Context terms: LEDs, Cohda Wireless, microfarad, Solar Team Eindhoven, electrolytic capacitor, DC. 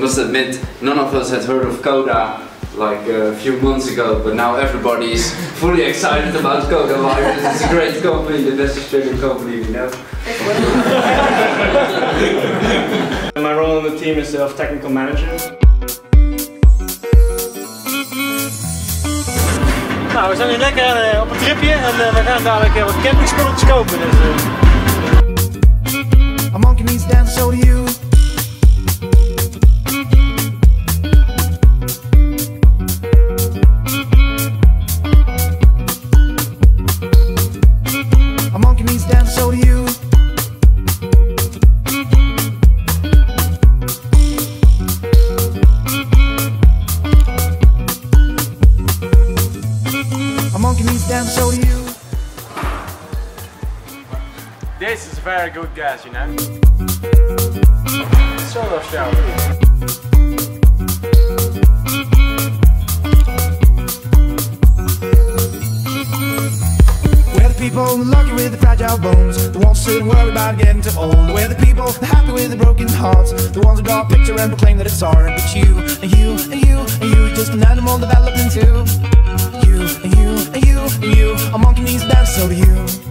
must admit, none of us had heard of Cohda like a few months ago, but now everybody is fully excited about Cohda Wireless. It's a great company, the best Australian company we know. My role on the team is of technical manager. Nou, we zijn nu lekker op een tripje en we gaan dadelijk wat campingspulletjes kopen. Dus, A monkey needs to dance, so do you. A monkey needs to dance, so do you. A monkey needs to dance, so do you. This is very good gas, you know. Solar shower. We're the people lucky with the fragile bones, the ones who worry about getting too old. We're the people happy with the broken hearts, the ones who draw a picture and proclaim that it's art. But you, and you, and you, and you, just an animal developing too. You, and you, and you, and you, a monkey needs to dance, so do you.